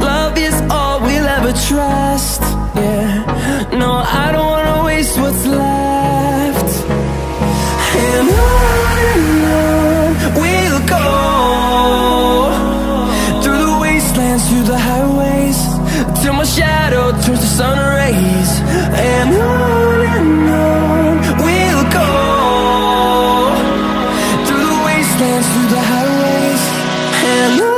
love is all we'll ever trust. Yeah, no, I don't wanna waste what's left. And on we'll go, through the wastelands, through the highways, till my shadow turns to sun rays. And on we'll go, through the wastelands, through the highways, and on.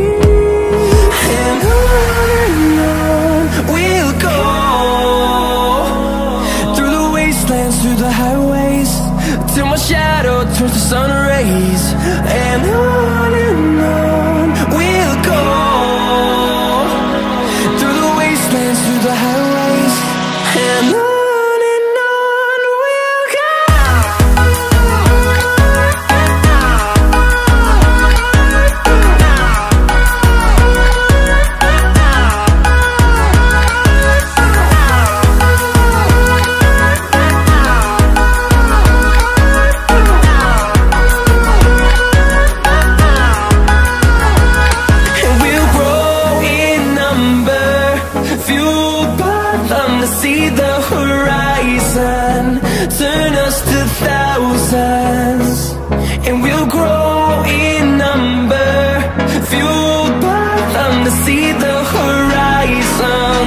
Through the highways, till my shadow turns to sun rays, and on we'll go, through the wastelands, through the highways, and on. See the horizon, turn us to thousands, and we'll grow in number, fueled by them. To see the horizon,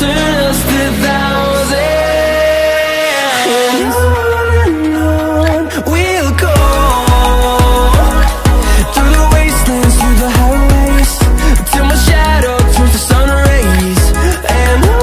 turn us to thousands, and on we'll go, through the wastelands, through the highways, till my shadow turns to sun rays, and on.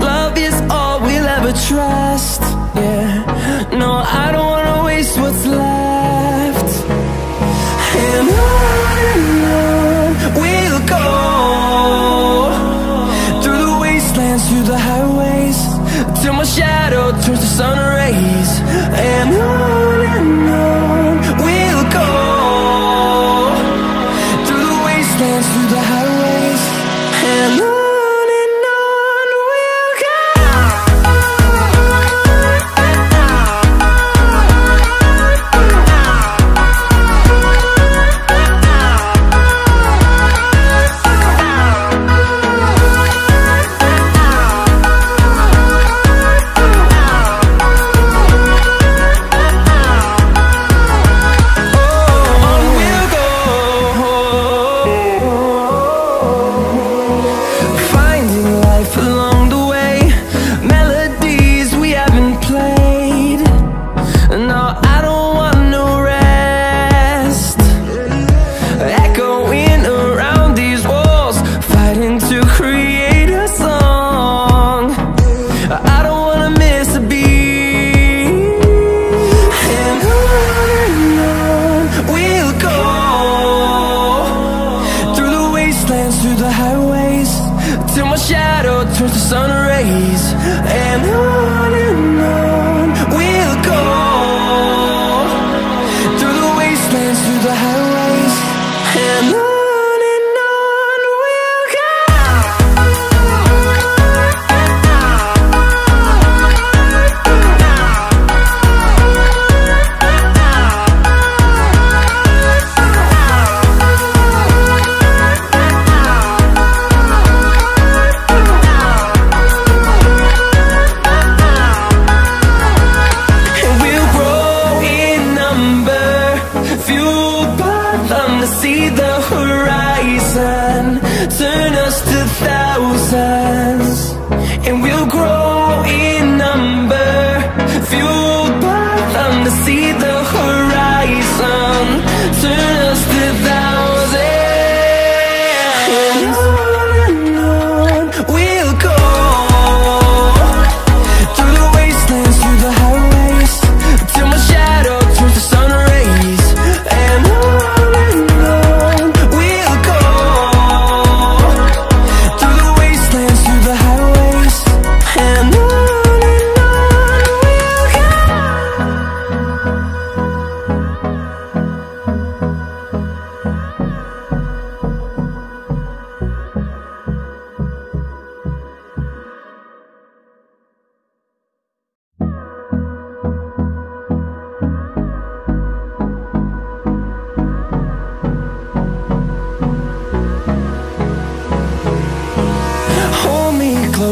love is all we'll ever trust. Yeah, no, I don't wanna waste what's left. And on we'll go, through the wastelands, through the highways, till my shadow turns to sun rays, and on we'll go, through the wastelands, through the highways, and on we'll go. fathom to see the horizon. Turn us to thousands, and we'll grow in number. Fueled by them to see the horizon. Turn us to thousands, and on we'll go. Through the wastelands, through the highways, till my shadow turns to sun rays. And on we'll go. Through the wastelands, through the highways, and close till I get up. Time is barely on our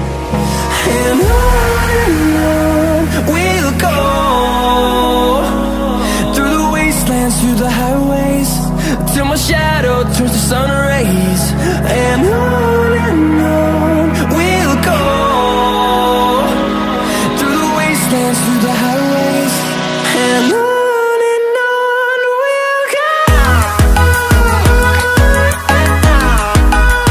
no, I don't wanna waste what's left. And on we'll go. Through the wastelands, through the highways, till my shadow turns to sun rays. And on we'll go. Through the wastelands, through the highways, and on.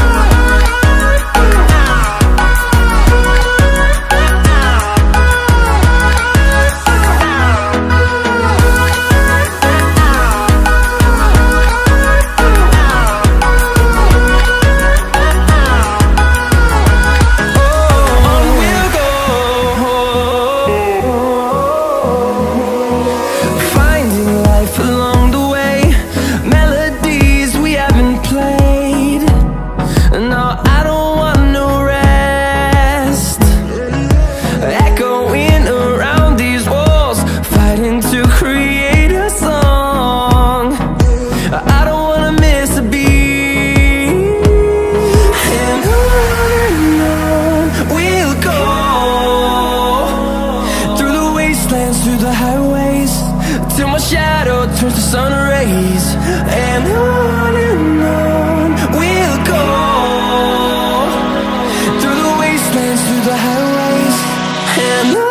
Through the highways, till my shadow turns to sun rays. And on we'll go. Through the wastelands, through the highways, and on.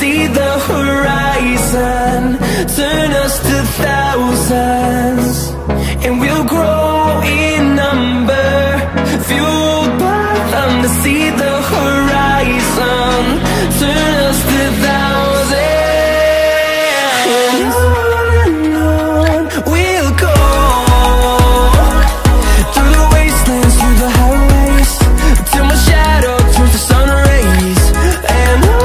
See the horizon, turn us to thousands, and we'll grow in number. Fueled by them to see the horizon, turn us to thousands, and on we'll go. Through the wastelands, through the highways, till my shadow turns to sun rays. And on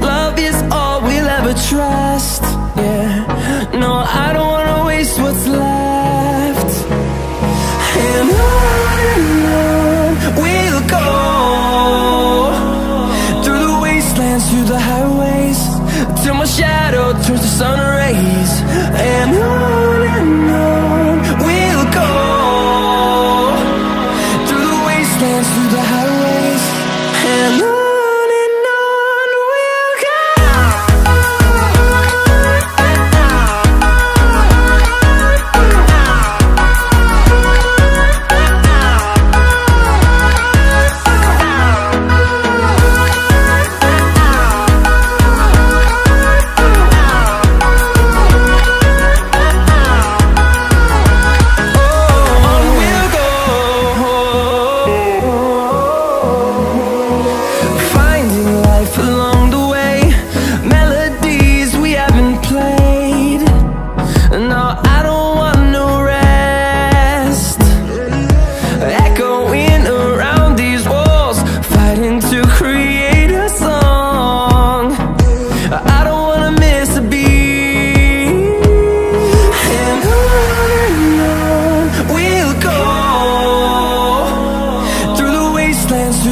love is all we'll ever trust. Yeah, no, I don't wanna waste what's left. And on we'll go. Through the through the highways till my shadow turns to sun rays, and on we'll go through the wastelands, through the highways, and through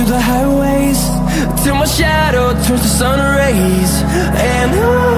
the highways till my shadow turns to sun rays, and